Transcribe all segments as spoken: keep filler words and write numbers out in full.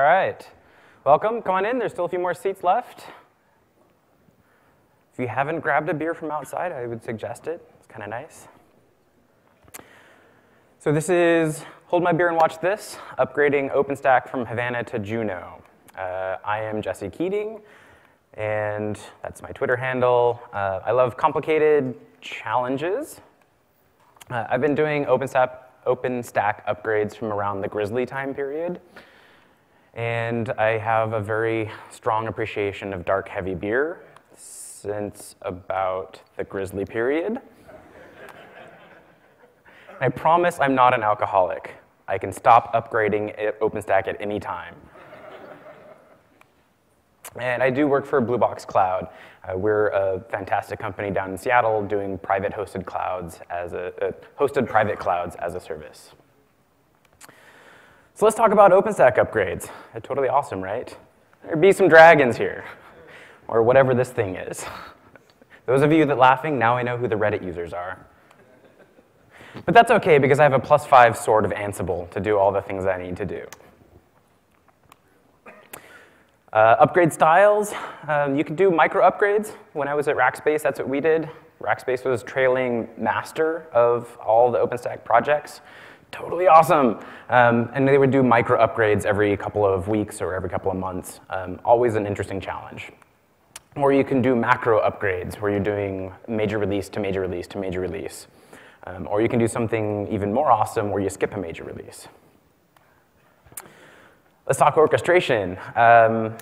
All right, welcome, come on in. There's still a few more seats left. If you haven't grabbed a beer from outside, I would suggest it. It's kind of nice. So this is Hold My Beer and Watch This, upgrading OpenStack from Havana to Juno. Uh, I am Jesse Keating, and that's my Twitter handle. Uh, I love complicated challenges. Uh, I've been doing OpenStack, OpenStack upgrades from around the Grizzly time period. And I have a very strong appreciation of dark, heavy beer since about the Grizzly period. I promise I'm not an alcoholic. I can stop upgrading OpenStack at any time. And I do work for Blue Box Cloud. Uh, we're a fantastic company down in Seattle doing private hosted clouds as a uh, hosted private clouds as a service. So let's talk about OpenStack upgrades. They're totally awesome, right? There'd be some dragons here, or whatever this thing is. Those of you that are laughing, now I know who the Reddit users are. But that's okay, because I have a plus five sword of Ansible to do all the things I need to do. Uh, upgrade styles. Um, you can do micro upgrades. When I was at Rackspace, that's what we did. Rackspace was trailing master of all the OpenStack projects. Totally awesome. Um, and they would do micro upgrades every couple of weeks or every couple of months. Um, always an interesting challenge. Or you can do macro upgrades where you're doing major release to major release to major release. Um, or you can do something even more awesome where you skip a major release. Let's talk orchestration. Um,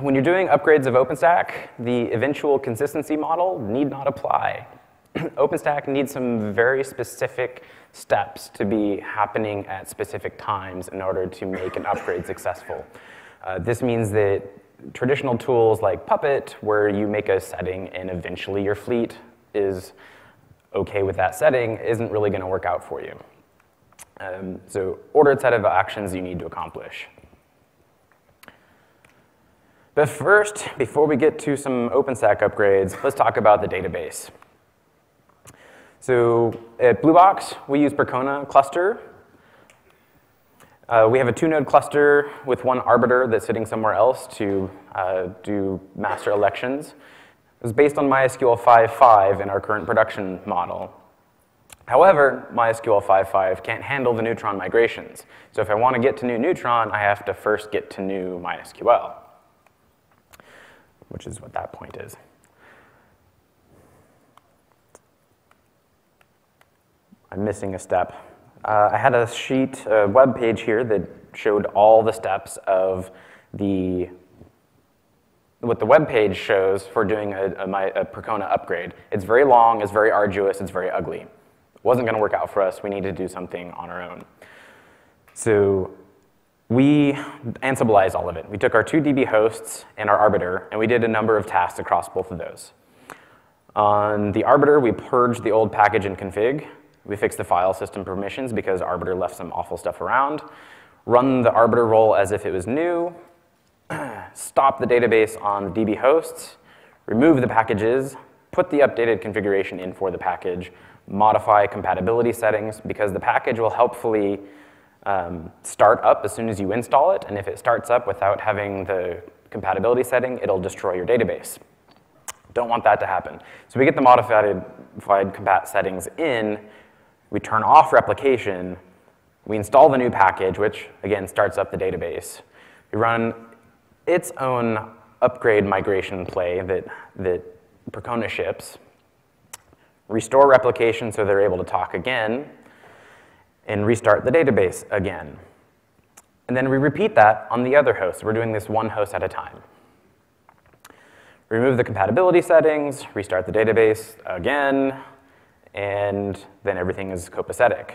when you're doing upgrades of OpenStack, the eventual consistency model need not apply. OpenStack needs some very specific steps to be happening at specific times in order to make an upgrade successful. Uh, this means that traditional tools like Puppet, where you make a setting and eventually your fleet is okay with that setting, isn't really going to work out for you. Um, so ordered set of actions you need to accomplish. But first, before we get to some OpenStack upgrades, let's talk about the database. So at Blue Box, we use Percona cluster. Uh, we have a two-node cluster with one arbiter that's sitting somewhere else to uh, do master elections. It was based on MySQL five point five in our current production model. However, MySQL five point five can't handle the Neutron migrations. So if I want to get to new Neutron, I have to first get to new MySQL, which is what that point is. I'm missing a step. Uh, I had a sheet, a web page here that showed all the steps of the, what the web page shows for doing a, a, my, a Percona upgrade. It's very long, it's very arduous, it's very ugly. It wasn't gonna work out for us, we need to do something on our own. So we Ansiblize all of it. We took our two D B hosts and our arbiter, and we did a number of tasks across both of those. On the arbiter, we purged the old package and config. We fixed the file system permissions because Arbiter left some awful stuff around. Run the Arbiter role as if it was new. Stop the database on D B hosts. Remove the packages. Put the updated configuration in for the package. Modify compatibility settings because the package will helpfully um, start up as soon as you install it. And if it starts up without having the compatibility setting, it'll destroy your database. Don't want that to happen. So we get the modified compat settings in. We turn off replication, we install the new package, which again starts up the database. We run its own upgrade migration play that, that Percona ships, restore replication so they're able to talk again, and restart the database again. And then we repeat that on the other host. We're doing this one host at a time. Remove the compatibility settings, restart the database again, and then everything is copacetic.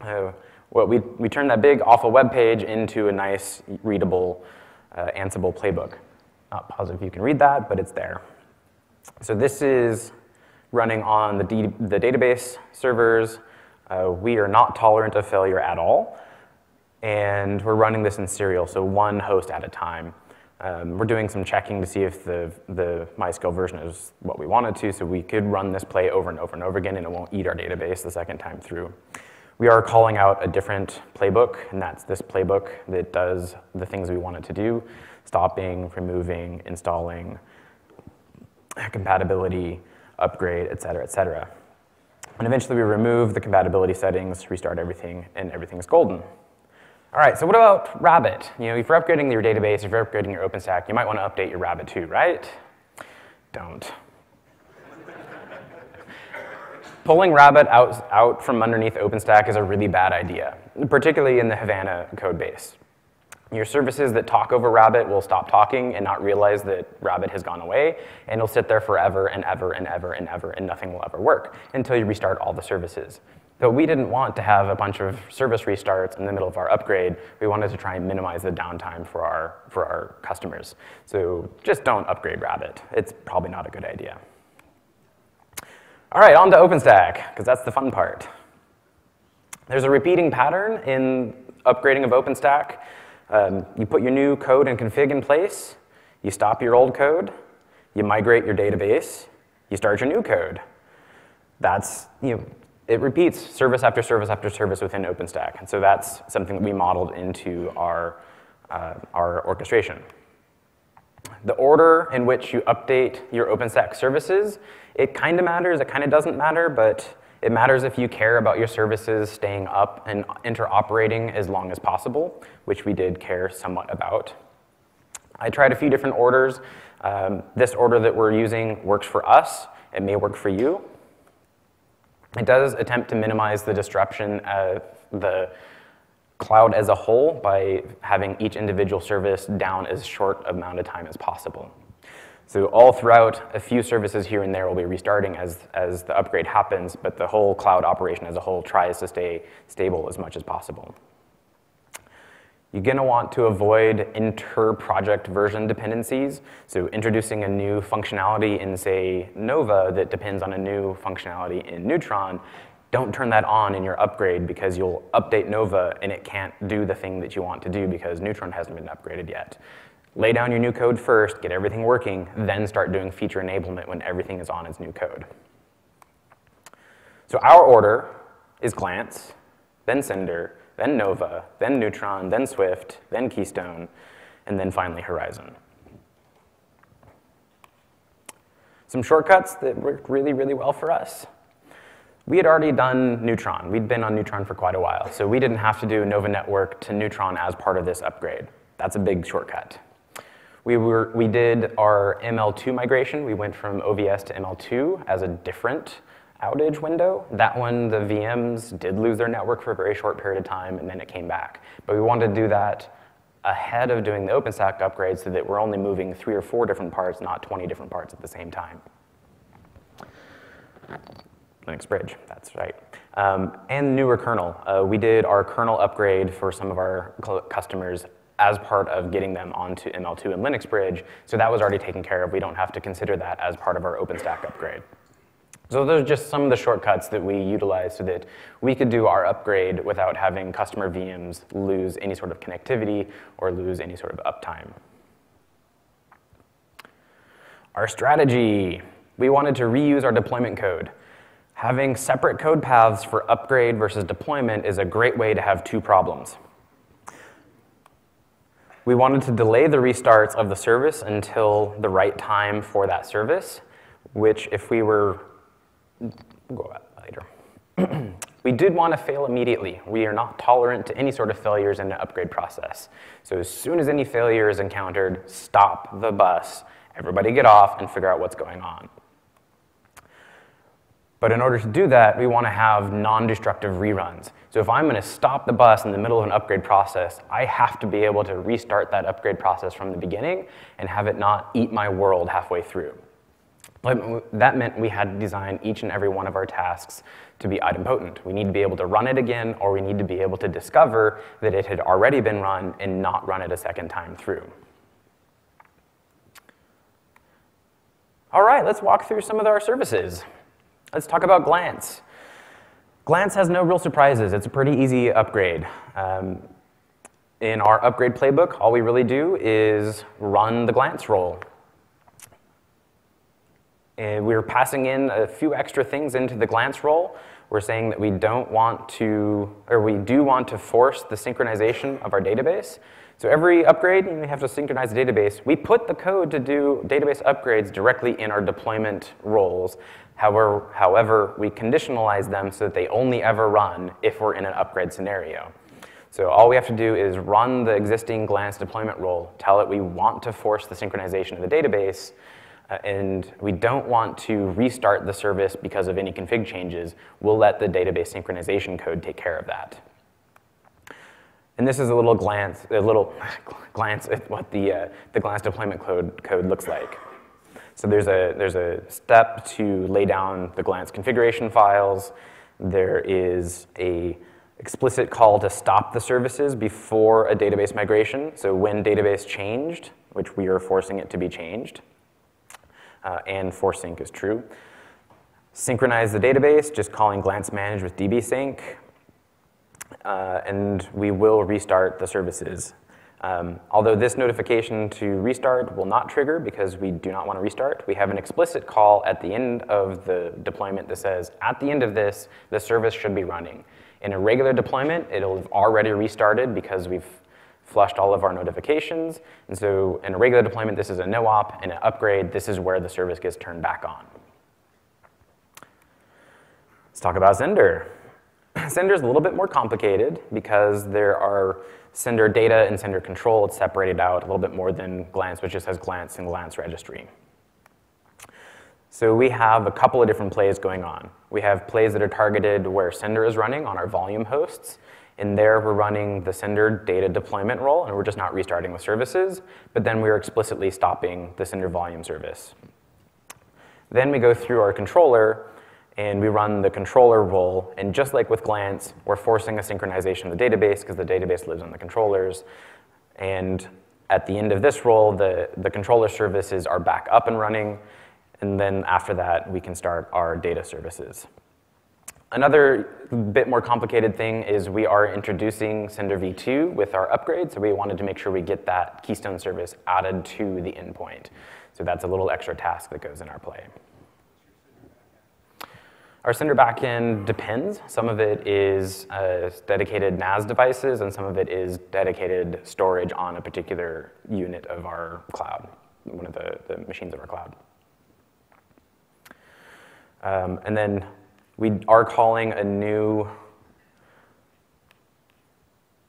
Uh, well, we, we turned that big, awful web page into a nice, readable uh, Ansible playbook. Not positive you can read that, but it's there. So this is running on the, D the database servers. Uh, we are not tolerant of failure at all, and we're running this in serial, so one host at a time. Um, we're doing some checking to see if the, the MySQL version is what we wanted to, so we could run this play over and over and over again, and it won't eat our database the second time through. we are calling out a different playbook, and that's this playbook that does the things we want it to do: stopping, removing, installing, compatibility, upgrade, et cetera, et cetera. And eventually we remove the compatibility settings, restart everything, and everything's golden. All right, so what about Rabbit? You know, if you're upgrading your database, if you're upgrading your OpenStack, you might want to update your Rabbit too, right? Don't. Pulling Rabbit out, out from underneath OpenStack is a really bad idea, particularly in the Havana code base. Your services that talk over Rabbit will stop talking and not realize that Rabbit has gone away, and it'll sit there forever and ever and ever and ever, and nothing will ever work until you restart all the services. But we didn't want to have a bunch of service restarts in the middle of our upgrade. We wanted to try and minimize the downtime for our, for our customers. So just don't upgrade Rabbit. It's probably not a good idea. All right, on to OpenStack, because that's the fun part. There's a repeating pattern in upgrading of OpenStack. Um, you put your new code and config in place, you stop your old code, you migrate your database, you start your new code. That's, you know, it repeats service after service after service within OpenStack, and so that's something that we modeled into our, uh, our orchestration. The order in which you update your OpenStack services, it kind of matters, it kind of doesn't matter, but it matters if you care about your services staying up and interoperating as long as possible, which we did care somewhat about. I tried a few different orders. Um, this order that we're using works for us. It may work for you. It does attempt to minimize the disruption of the cloud as a whole by having each individual service down as short amount of time as possible. So all throughout, a few services here and there will be restarting as, as the upgrade happens, but the whole cloud operation as a whole tries to stay stable as much as possible. You're going to want to avoid inter-project version dependencies. So introducing a new functionality in, say, Nova that depends on a new functionality in Neutron, don't turn that on in your upgrade, because you'll update Nova and it can't do the thing that you want to do because Neutron hasn't been upgraded yet. Lay down your new code first, get everything working, then start doing feature enablement when everything is on its new code. So our order is Glance, then Cinder, then Nova, then Neutron, then Swift, then Keystone, and then finally Horizon. Some shortcuts that worked really, really well for us. We had already done Neutron. We'd been on Neutron for quite a while, so we didn't have to do Nova Network to Neutron as part of this upgrade. That's a big shortcut. We, were, we did our M L two migration. We went from O V S to M L two as a different outage window. That one, the V Ms did lose their network for a very short period of time, and then it came back. But we wanted to do that ahead of doing the OpenStack upgrade so that we're only moving three or four different parts, not twenty different parts at the same time. Linux Bridge, that's right. Um, and newer kernel. Uh, we did our kernel upgrade for some of our customers as part of getting them onto M L two and Linux Bridge, so that was already taken care of. We don't have to consider that as part of our OpenStack upgrade. So those are just some of the shortcuts that we utilized so that we could do our upgrade without having customer V Ms lose any sort of connectivity or lose any sort of uptime. Our strategy. We wanted to reuse our deployment code. Having separate code paths for upgrade versus deployment is a great way to have two problems. We wanted to delay the restarts of the service until the right time for that service, which if we were, we'll go about later. We did want to fail immediately. We are not tolerant to any sort of failures in the upgrade process. So as soon as any failure is encountered, stop the bus, everybody get off and figure out what's going on. But in order to do that, we want to have non-destructive reruns. So if I'm going to stop the bus in the middle of an upgrade process, I have to be able to restart that upgrade process from the beginning and have it not eat my world halfway through. But that meant we had to design each and every one of our tasks to be idempotent. We need to be able to run it again, or we need to be able to discover that it had already been run and not run it a second time through. All right, let's walk through some of our services. Let's talk about Glance. Glance has no real surprises. It's a pretty easy upgrade. Um, in our upgrade playbook, all we really do is run the Glance role. And we're passing in a few extra things into the Glance role. we're saying that we don't want to, or we do want to force the synchronization of our database. So every upgrade, you have to synchronize the database. We put the code to do database upgrades directly in our deployment roles. However, however, we conditionalize them so that they only ever run if we're in an upgrade scenario. So all we have to do is run the existing Glance deployment role, tell it we want to force the synchronization of the database, uh, and we don't want to restart the service because of any config changes. We'll let the database synchronization code take care of that. And this is a little glance, a little glance at what the uh, the Glance deployment code code looks like. So there's a there's a step to lay down the Glance configuration files. There is a explicit call to stop the services before a database migration, so when database changed, which we are forcing it to be changed, uh, and force sync is true. Synchronize the database, just calling glance manage with dbsync, uh, and we will restart the services. Um, although this notification to restart will not trigger because we do not want to restart, we have an explicit call at the end of the deployment that says, at the end of this, the service should be running. In a regular deployment, it'll have already restarted because we've flushed all of our notifications. And so in a regular deployment, this is a no-op, and an upgrade, this is where the service gets turned back on. Let's talk about Cinder. Cinder is a little bit more complicated because there are Cinder data and Cinder control. It's separated out a little bit more than Glance, which just has Glance and Glance registry. So we have a couple of different plays going on. We have plays that are targeted where Cinder is running on our volume hosts. And there we're running the Cinder data deployment role, and we're just not restarting the services. But then we're explicitly stopping the Cinder volume service. Then we go through our controller, and we run the controller role. And just like with Glance, we're forcing a synchronization of the database because the database lives on the controllers. And at the end of this role, the, the controller services are back up and running. And then after that, we can start our data services. Another bit more complicated thing is we are introducing Cinder v two with our upgrade, so we wanted to make sure we get that Keystone service added to the endpoint. So that's a little extra task that goes in our play. Our Cinder backend depends. Some of it is uh, dedicated N A S devices, and some of it is dedicated storage on a particular unit of our cloud, one of the, the machines of our cloud. Um, and then we are calling a new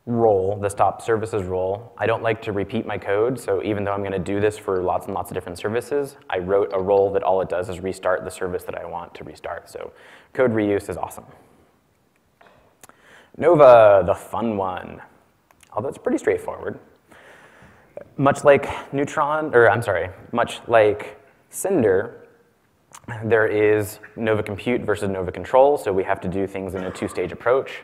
role, the stop services role. I don't like to repeat my code, so even though I'm going to do this for lots and lots of different services, I wrote a role that all it does is restart the service that I want to restart. So code reuse is awesome. Nova, the fun one, although it's pretty straightforward. Much like Neutron, or I'm sorry, much like Cinder, there is Nova compute versus Nova control, so we have to do things in a two-stage approach.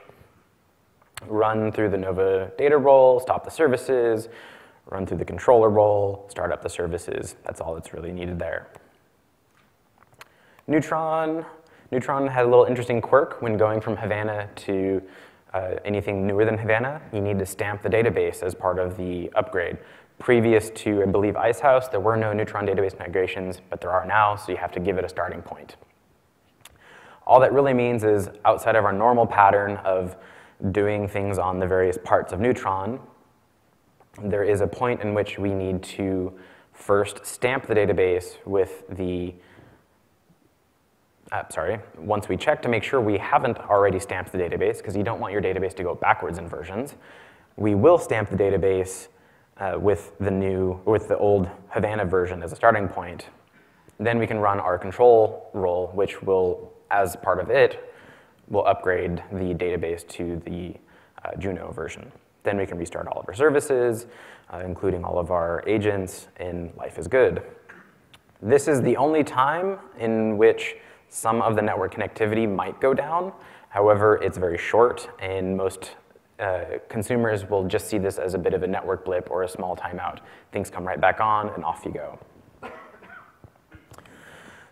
Run through the Nova data role, stop the services, run through the controller role, start up the services. That's all that's really needed there. Neutron. Neutron had a little interesting quirk when going from Havana to uh, anything newer than Havana. You need to stamp the database as part of the upgrade. Previous to, I believe, Icehouse, there were no Neutron database migrations, but there are now, so you have to give it a starting point. All that really means is outside of our normal pattern of doing things on the various parts of Neutron, there is a point in which we need to first stamp the database with the, uh, sorry, once we check to make sure we haven't already stamped the database, because you don't want your database to go backwards in versions, we will stamp the database Uh, with the new, with the old Havana version as a starting point. Then we can run our control role, which will, as part of it, will upgrade the database to the uh, Juno version. Then we can restart all of our services, uh, including all of our agents, and life is good. This is the only time in which some of the network connectivity might go down. However, it's very short, and most Uh, consumers will just see this as a bit of a network blip or a small timeout. Things come right back on, and off you go.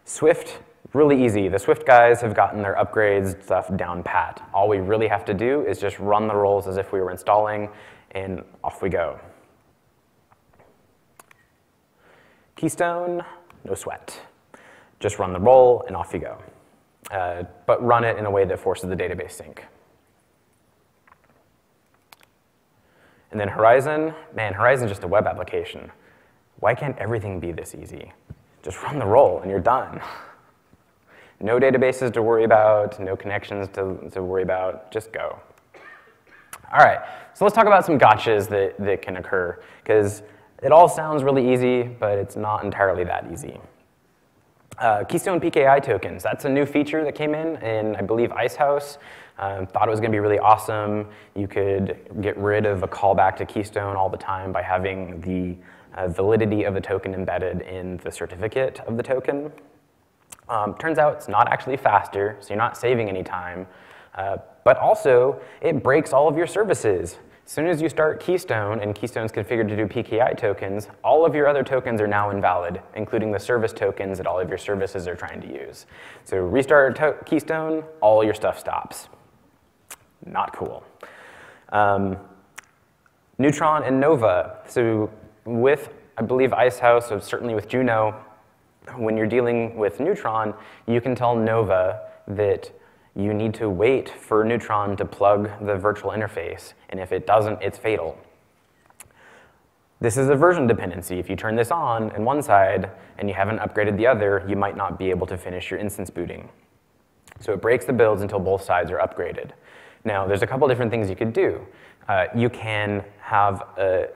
Swift, really easy. The Swift guys have gotten their upgrades stuff down pat. All we really have to do is just run the roles as if we were installing, and off we go. Keystone, no sweat. Just run the role, and off you go. uh, but run it in a way that forces the database sync. And then Horizon, man, Horizon's just a web application. Why can't everything be this easy? Just run the role and you're done. No databases to worry about, no connections to, to worry about, just go. All right, so let's talk about some gotchas that, that can occur, because it all sounds really easy, but it's not entirely that easy. Uh, Keystone P K I tokens, that's a new feature that came in, in I believe, Icehouse. Um, thought it was going to be really awesome. You could get rid of a callback to Keystone all the time by having the uh, validity of the token embedded in the certificate of the token. Um, turns out it's not actually faster, so you're not saving any time, uh, but also it breaks all of your services. As soon as you start Keystone, and Keystone's configured to do P K I tokens, all of your other tokens are now invalid, including the service tokens that all of your services are trying to use. So restart Keystone, all your stuff stops. Not cool. Um, Neutron and Nova. So with, I believe, Icehouse, so certainly with Juno, when you're dealing with Neutron, you can tell Nova that you need to wait for Neutron to plug the virtual interface, and if it doesn't, it's fatal. This is a version dependency. If you turn this on in one side and you haven't upgraded the other, you might not be able to finish your instance booting. So it breaks the builds until both sides are upgraded. Now, there's a couple different things you could do. Uh, you can have a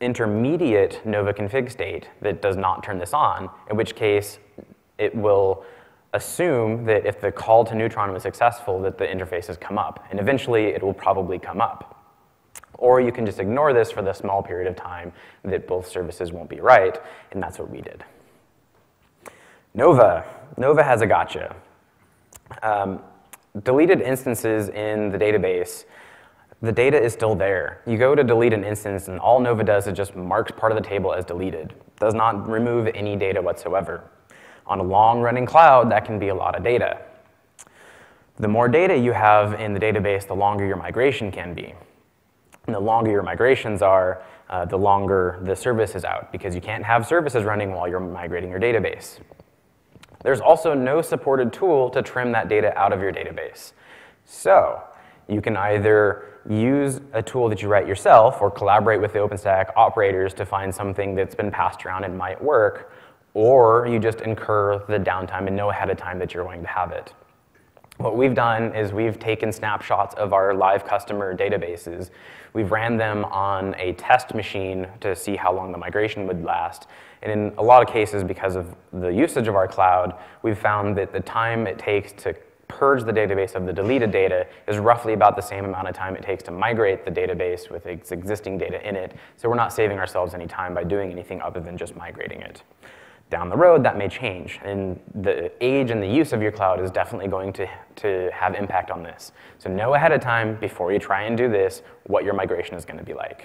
intermediate Nova config state that does not turn this on, in which case it will assume that if the call to Neutron was successful, that the interface has come up, and eventually it will probably come up. Or you can just ignore this for the small period of time that both services won't be right, and that's what we did. Nova. Nova has a gotcha. Um, deleted instances in the database, the data is still there. You go to delete an instance, and all Nova does is just marks part of the table as deleted. Does not remove any data whatsoever. On a long-running cloud, that can be a lot of data. The more data you have in the database, the longer your migration can be. And the longer your migrations are, uh, the longer the service is out, because you can't have services running while you're migrating your database. There's also no supported tool to trim that data out of your database. So you can either use a tool that you write yourself or collaborate with the OpenStack operators to find something that's been passed around and might work, or you just incur the downtime and know ahead of time that you're going to have it. What we've done is we've taken snapshots of our live customer databases. We've ran them on a test machine to see how long the migration would last. And in a lot of cases, because of the usage of our cloud, we've found that the time it takes to purge the database of the deleted data is roughly about the same amount of time it takes to migrate the database with its existing data in it, so we're not saving ourselves any time by doing anything other than just migrating it. Down the road, that may change, and the age and the use of your cloud is definitely going to, to have impact on this. So know ahead of time, before you try and do this, what your migration is going to be like.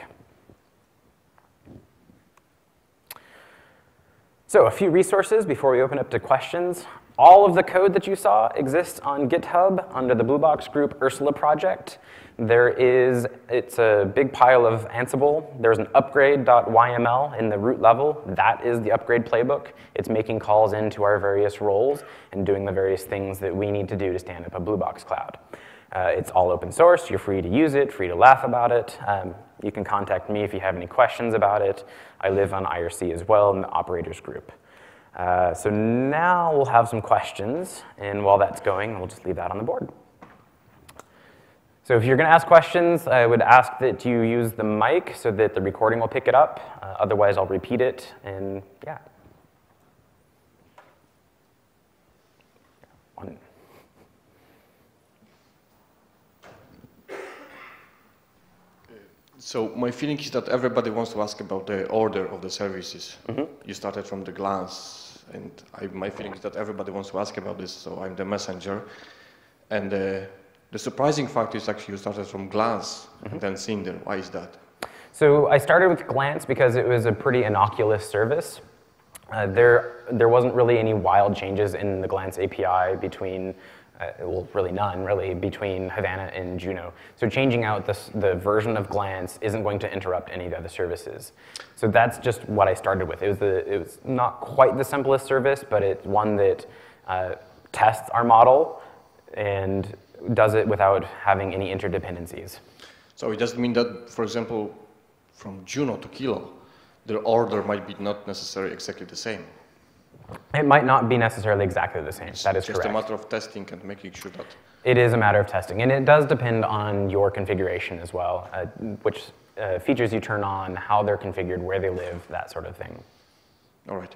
So a few resources before we open up to questions. All of the code that you saw exists on GitHub under the Blue Box group Ursula project. There is, it's a big pile of Ansible. There's an upgrade.yml in the root level. That is the upgrade playbook. It's making calls into our various roles and doing the various things that we need to do to stand up a Blue Box Cloud. Uh, it's all open source. You're free to use it, free to laugh about it. Um, you can contact me if you have any questions about it. I live on I R C as well in the operators group. Uh, so now we'll have some questions, and while that's going, we'll just leave that on the board. So if you're going to ask questions, I would ask that you use the mic so that the recording will pick it up. Uh, otherwise, I'll repeat it, and yeah. One. So my feeling is that everybody wants to ask about the order of the services. Mm-hmm. You started from the glance. And I, my feeling is that everybody wants to ask about this, so I'm the messenger. And uh, the surprising fact is actually you started from Glance mm-hmm. and then Cinder. Why is that? So I started with Glance because it was a pretty innocuous service. Uh, there, there wasn't really any wild changes in the Glance A P I between, uh, well, really none, really, between Havana and Juno. So changing out this, the version of Glance isn't going to interrupt any of the other services. So that's just what I started with. It was, the, it was not quite the simplest service, but it's one that uh, tests our model and does it without having any interdependencies. So it doesn't mean that, for example, from Juno to Kilo, their order might be not necessarily exactly the same. It might not be necessarily exactly the same. It's that is just correct. Just a matter of testing and making sure that... It is a matter of testing, and it does depend on your configuration as well, uh, which uh, features you turn on, how they're configured, where they live, that sort of thing. All right.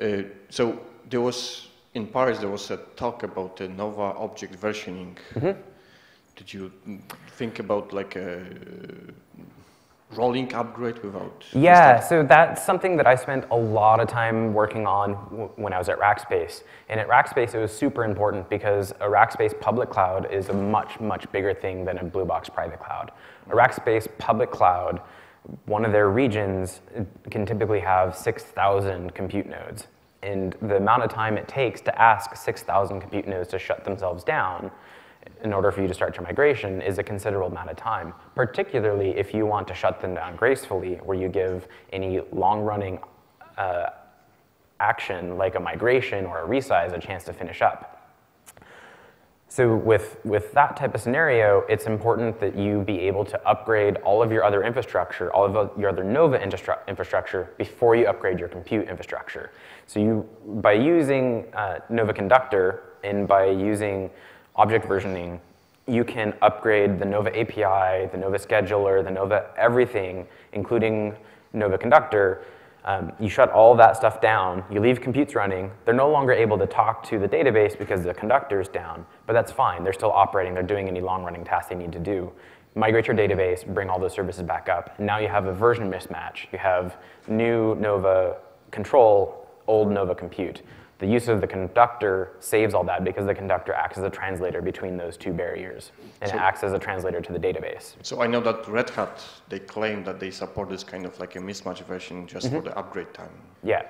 Uh, so there was, in Paris, there was a talk about the Nova object versioning. Mm-hmm. Did you think about like a rolling upgrade without? Yeah, that? So that's something that I spent a lot of time working on w when I was at Rackspace. And at Rackspace, it was super important because a Rackspace public cloud is a much, much bigger thing than a Blue Box private cloud. A Rackspace public cloud, one of their regions can typically have six thousand compute nodes. And the amount of time it takes to ask six thousand compute nodes to shut themselves down in order for you to start your migration is a considerable amount of time, particularly if you want to shut them down gracefully, where you give any long-running uh, action like a migration or a resize a chance to finish up. So with, with that type of scenario, it's important that you be able to upgrade all of your other infrastructure, all of your other Nova infrastructure before you upgrade your compute infrastructure. So you, by using uh, Nova Conductor and by using object versioning, you can upgrade the Nova A P I, the Nova scheduler, the Nova everything, including Nova Conductor. Um, you shut all that stuff down, you leave computes running, they're no longer able to talk to the database because the conductor's down, but that's fine, they're still operating, they're doing any long-running tasks they need to do. Migrate your database, bring all those services back up, and now you have a version mismatch. You have new Nova control, old Nova compute. The use of the conductor saves all that because the conductor acts as a translator between those two barriers, and so, it acts as a translator to the database. So I know that Red Hat, they claim that they support this kind of like a mismatch version just mm-hmm. for the upgrade time. Yeah,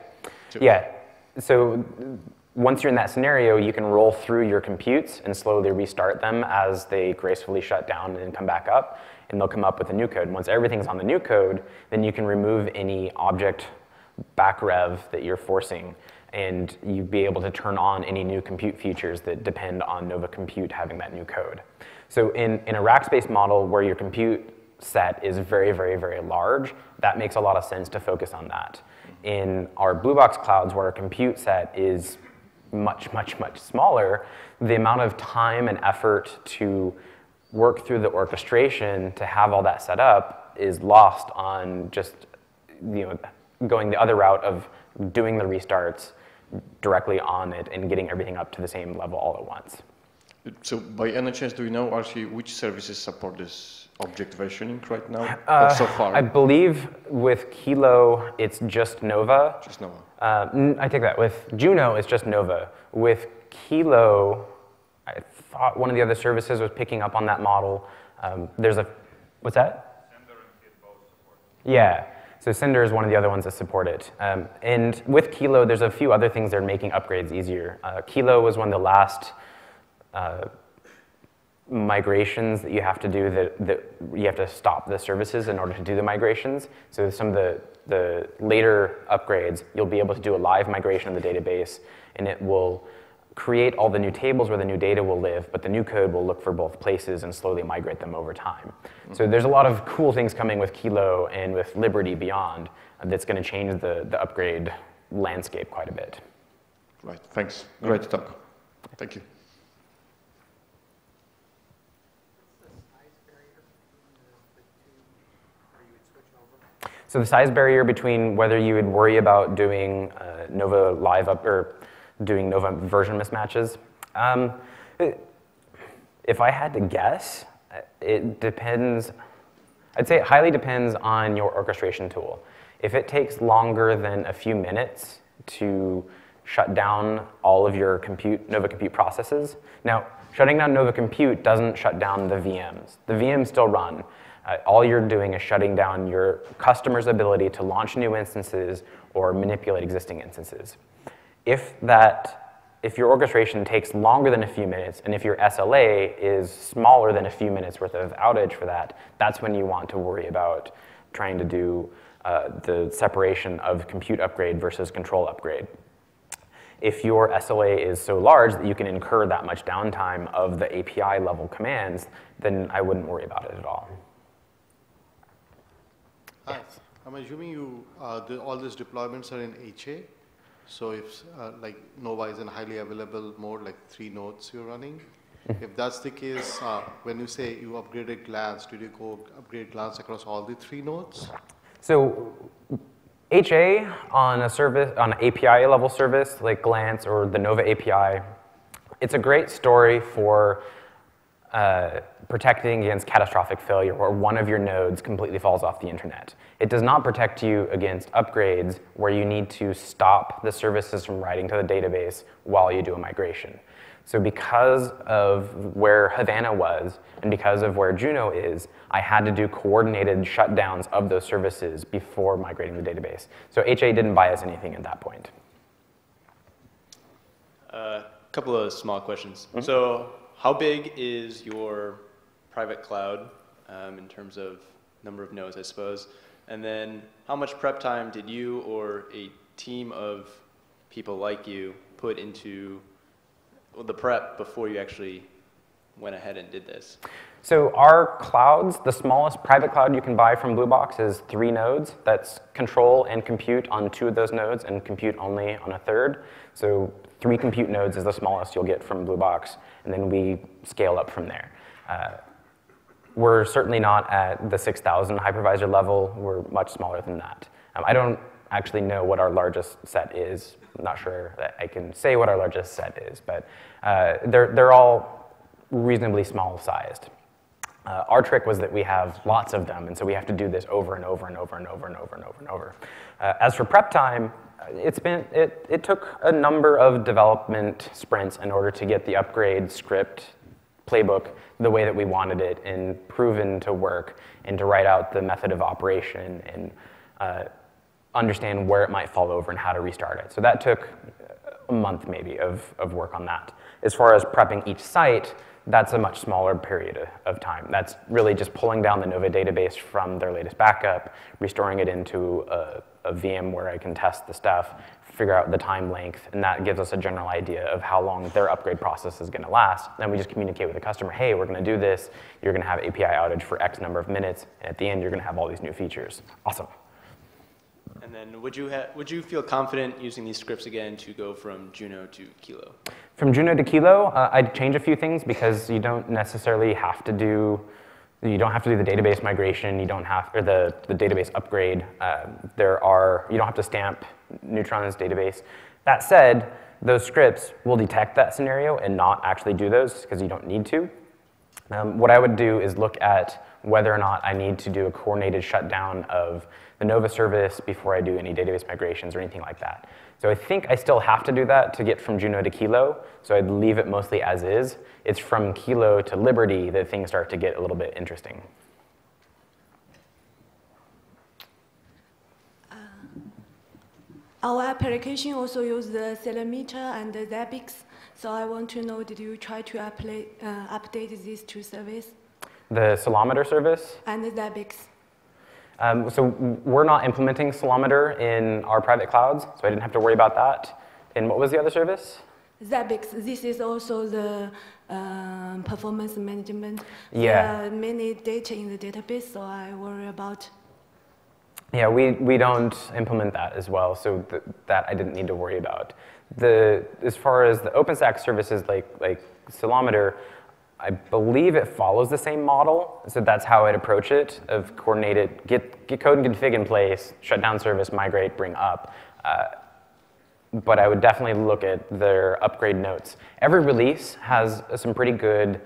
so, yeah. So once you're in that scenario, you can roll through your computes and slowly restart them as they gracefully shut down and come back up, and they'll come up with a new code. And once everything's on the new code, then you can remove any object back rev that you're forcing, and you'd be able to turn on any new compute features that depend on Nova Compute having that new code. So in, in a Rackspace model where your compute set is very, very, very large, that makes a lot of sense to focus on that. In our Blue Box clouds where our compute set is much, much, much smaller, the amount of time and effort to work through the orchestration to have all that set up is lost on just you know, going the other route of doing the restarts directly on it and getting everything up to the same level all at once. So by any chance, do you know actually which services support this object versioning right now uh, or so far? I believe with Kilo, it's just Nova. Just Nova. Uh, I take that. With Juno, it's just Nova. With Kilo, I thought one of the other services was picking up on that model. Um, there's a, what's that? Cinder and Kid both support. Yeah. So Cinder is one of the other ones that support it. Um, and with Kilo, there's a few other things that are making upgrades easier. Uh, Kilo was one of the last uh, migrations that you have to do, that, that you have to stop the services in order to do the migrations. So some of the, the later upgrades, you'll be able to do a live migration of the database, and it will create all the new tables where the new data will live, but the new code will look for both places and slowly migrate them over time. So there's a lot of cool things coming with Kilo and with Liberty beyond that's going to change the, the upgrade landscape quite a bit. Right, thanks. Great talk. Thank you. So the size barrier between whether you would worry about doing uh, Nova live up or doing Nova version mismatches. Um, it, if I had to guess, it depends, I'd say it highly depends on your orchestration tool. If it takes longer than a few minutes to shut down all of your compute, Nova Compute processes. Now, shutting down Nova Compute doesn't shut down the V Ms. The V Ms still run. Uh, all you're doing is shutting down your customer's ability to launch new instances or manipulate existing instances. If that, if your orchestration takes longer than a few minutes, and if your S L A is smaller than a few minutes worth of outage for that, that's when you want to worry about trying to do uh, the separation of compute upgrade versus control upgrade. if your S L A is so large that you can incur that much downtime of the A P I level commands, then I wouldn't worry about it at all. Hi. Yes. I'm assuming you, uh, the, all these deployments are in H A. So if uh, like Nova is in highly available mode, like three nodes you're running. If that's the case, uh, when you say you upgraded Glance, did you go upgrade Glance across all the three nodes? So H A on a service, on an A P I level service like Glance or the Nova A P I, it's a great story for uh, protecting against catastrophic failure where one of your nodes completely falls off the internet. It does not protect you against upgrades where you need to stop the services from writing to the database while you do a migration. So because of where Havana was and because of where Juno is, I had to do coordinated shutdowns of those services before migrating the database. So H A didn't buy us anything at that point. A uh, couple of small questions. Mm-hmm. So how big is your private cloud um, in terms of number of nodes, I suppose? And then how much prep time did you or a team of people like you put into the prep before you actually went ahead and did this? So our clouds, the smallest private cloud you can buy from Blue Box is three nodes. That's control and compute on two of those nodes and compute only on a third. So three compute nodes is the smallest you'll get from Blue Box, and then we scale up from there. Uh, we're certainly not at the six thousand hypervisor level. We're much smaller than that. Um, I don't actually know what our largest set is. I'm not sure that I can say what our largest set is, but uh, they're, they're all reasonably small sized. Uh, our trick was that we have lots of them, and so we have to do this over and over and over and over and over and over and over. Uh, as for prep time, it's been, it, it took a number of development sprints in order to get the upgrade script playbook the way that we wanted it and proven to work and to write out the method of operation and uh, understand where it might fall over and how to restart it. So that took a month maybe of, of work on that. As far as prepping each site, that's a much smaller period of time. That's really just pulling down the Nova database from their latest backup, restoring it into a, a V M where I can test the stuff, figure out the time length, and that gives us a general idea of how long their upgrade process is gonna last. Then we just communicate with the customer, hey, we're gonna do this, you're gonna have A P I outage for X number of minutes, and at the end you're gonna have all these new features. Awesome. And then would you, ha would you feel confident using these scripts again to go from Juno to Kilo? From Juno to Kilo, uh, I'd change a few things because you don't necessarily have to do, you don't have to do the database migration, you don't have, or the, the database upgrade. Uh, there are, you don't have to stamp Neutron's database. That said, those scripts will detect that scenario and not actually do those because you don't need to. Um, what I would do is look at whether or not I need to do a coordinated shutdown of the Nova service before I do any database migrations or anything like that. So I think I still have to do that to get from Juno to Kilo, so I'd leave it mostly as is. It's from Kilo to Liberty that things start to get a little bit interesting. Uh, our application also uses the Ceilometer and the Zabbix, so I want to know, did you try to apply, uh, update these two services? The Ceilometer service? And the Zabbix. Um, so we're not implementing Ceilometer in our private clouds, so I didn't have to worry about that. And what was the other service? Zabbix. This is also the uh, performance management. Yeah. There are many data in the database, so I worry about. Yeah, we, we don't implement that as well, so th that I didn't need to worry about. The, as far as the OpenStack services like, like Ceilometer, I believe it follows the same model, so that's how I'd approach it, of coordinated, get, get code and config in place, shut down service, migrate, bring up. Uh, but I would definitely look at their upgrade notes. Every release has some pretty good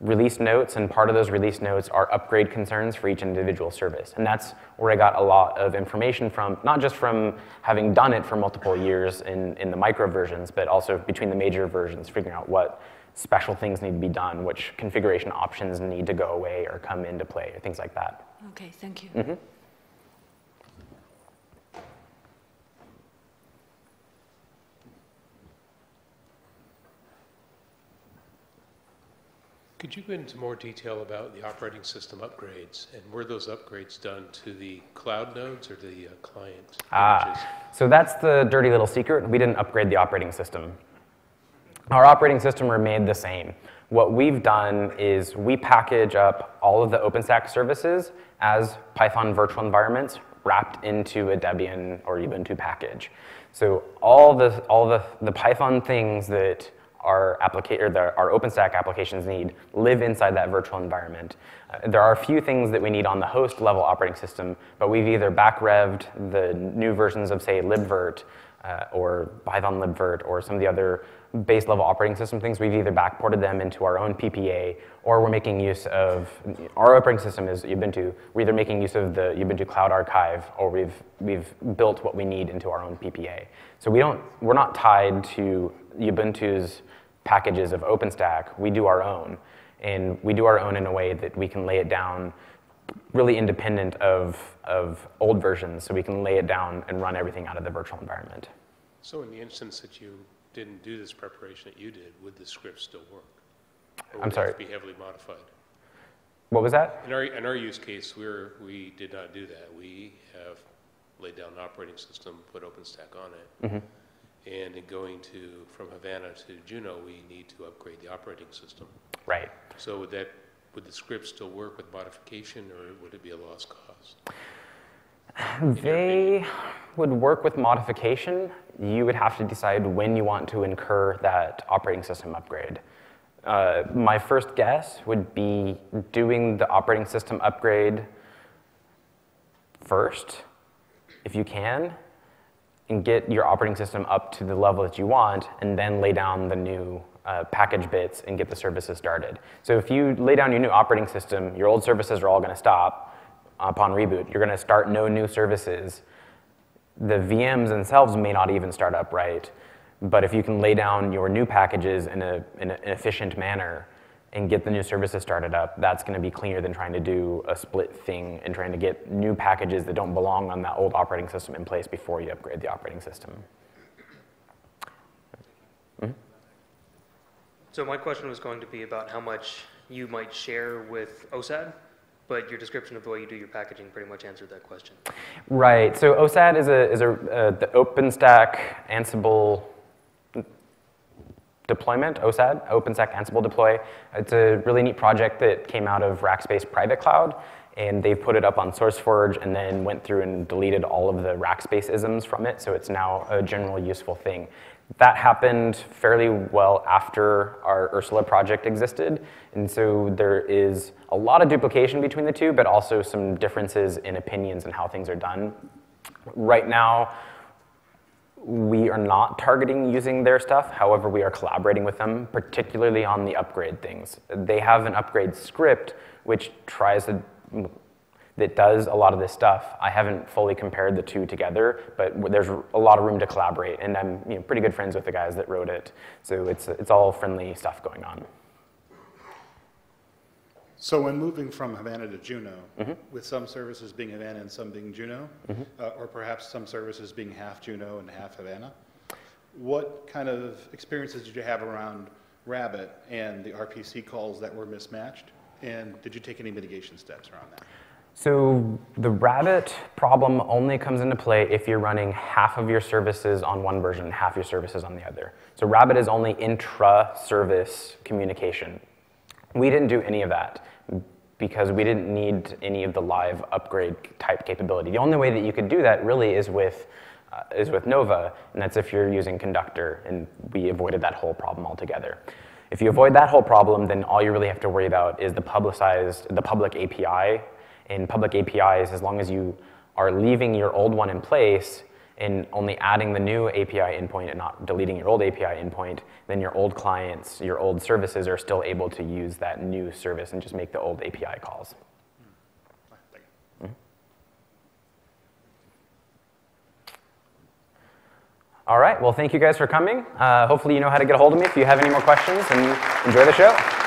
release notes, and part of those release notes are upgrade concerns for each individual service. And that's where I got a lot of information from, not just from having done it for multiple years in, in the micro versions, but also between the major versions, figuring out what special things need to be done, which configuration options need to go away or come into play, or things like that. Okay, thank you. Mm-hmm. Could you go into more detail about the operating system upgrades, and were those upgrades done to the cloud nodes or to the uh, client? Ah, images? So that's the dirty little secret. We didn't upgrade the operating system. Our operating system remained the same. What we've done is we package up all of the OpenStack services as Python virtual environments wrapped into a Debian or Ubuntu package. So all the, all the, the Python things that Our, applica or the, our OpenStack applications need live inside that virtual environment. Uh, there are a few things that we need on the host level operating system, but we've either back-revved the new versions of, say, libvirt uh, or Python libvirt or some of the other base level operating system things. We've either backported them into our own P P A, or we're making use of, our operating system is Ubuntu, we're either making use of the Ubuntu Cloud Archive, or we've, we've built what we need into our own P P A. So we don't, we're not tied to Ubuntu's packages of OpenStack. We do our own, and we do our own in a way that we can lay it down really independent of, of old versions, so we can lay it down and run everything out of the virtual environment. So in the instance that you didn't do this preparation that you did, would the script still work? Or would I'm sorry. It have to be heavily modified? What was that? In our, in our use case, we were, we did not do that. We have laid down an operating system, put OpenStack on it. Mm-hmm. And in going to, from Havana to Juno, we need to upgrade the operating system. Right. So would that, would the script still work with modification, or would it be a lost cause? They would work with modification. You would have to decide when you want to incur that operating system upgrade. Uh, my first guess would be doing the operating system upgrade first, if you can, and get your operating system up to the level that you want, and then lay down the new uh, package bits and get the services started. So if you lay down your new operating system, your old services are all gonna stop upon reboot. You're gonna start no new services. The V Ms themselves may not even start up right, but if you can lay down your new packages in, a, in an efficient manner and get the new services started up, that's gonna be cleaner than trying to do a split thing and trying to get new packages that don't belong on that old operating system in place before you upgrade the operating system. Mm-hmm. So my question was going to be about how much you might share with O SAD, but your description of the way you do your packaging pretty much answered that question. Right, so O SAD is, a, is a, uh, the OpenStack Ansible deployment, O SAD, OpenStack Ansible Deploy. It's a really neat project that came out of Rackspace Private Cloud, and they've put it up on SourceForge and then went through and deleted all of the Rackspace-isms from it, so it's now a general useful thing. That happened fairly well after our Ursula project existed, and so there is a lot of duplication between the two, but also some differences in opinions and how things are done. Right now, we are not targeting using their stuff, however we are collaborating with them, particularly on the upgrade things. They have an upgrade script which tries to, that does a lot of this stuff. I haven't fully compared the two together, but there's a lot of room to collaborate, and I'm you know, pretty good friends with the guys that wrote it, so it's, it's all friendly stuff going on. So when moving from Havana to Juno, mm-hmm. with some services being Havana and some being Juno, mm-hmm. uh, or perhaps some services being half Juno and half Havana, what kind of experiences did you have around Rabbit and the R P C calls that were mismatched? And did you take any mitigation steps around that? So the Rabbit problem only comes into play if you're running half of your services on one version and half your services on the other. So Rabbit is only intra-service communication. We didn't do any of that because we didn't need any of the live upgrade type capability. The only way that you could do that really is with, uh, is with Nova, and that's if you're using Conductor, and we avoided that whole problem altogether. If you avoid that whole problem, then all you really have to worry about is the publicized, the public A P I, and public A P Is, as long as you are leaving your old one in place and only adding the new A P I endpoint and not deleting your old A P I endpoint, then your old clients, your old services are still able to use that new service and just make the old A P I calls. Mm-hmm. All right, well, thank you guys for coming. Uh, hopefully you know how to get a hold of me if you have any more questions, and enjoy the show.